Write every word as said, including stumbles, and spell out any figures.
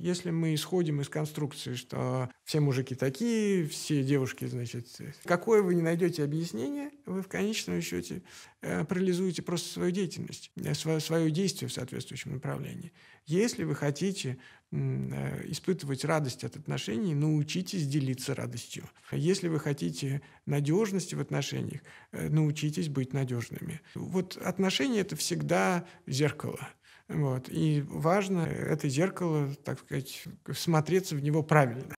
Если мы исходим из конструкции, что все мужики такие, все девушки, значит, какое вы не найдете объяснение, вы в конечном счете парализуете просто свою деятельность, свое, свое действие в соответствующем направлении. Если вы хотите испытывать радость от отношений, научитесь делиться радостью. Если вы хотите надежности в отношениях, научитесь быть надежными. Вот отношения – это всегда зеркало. Вот. И важно это зеркало, так сказать, смотреться в него правильно.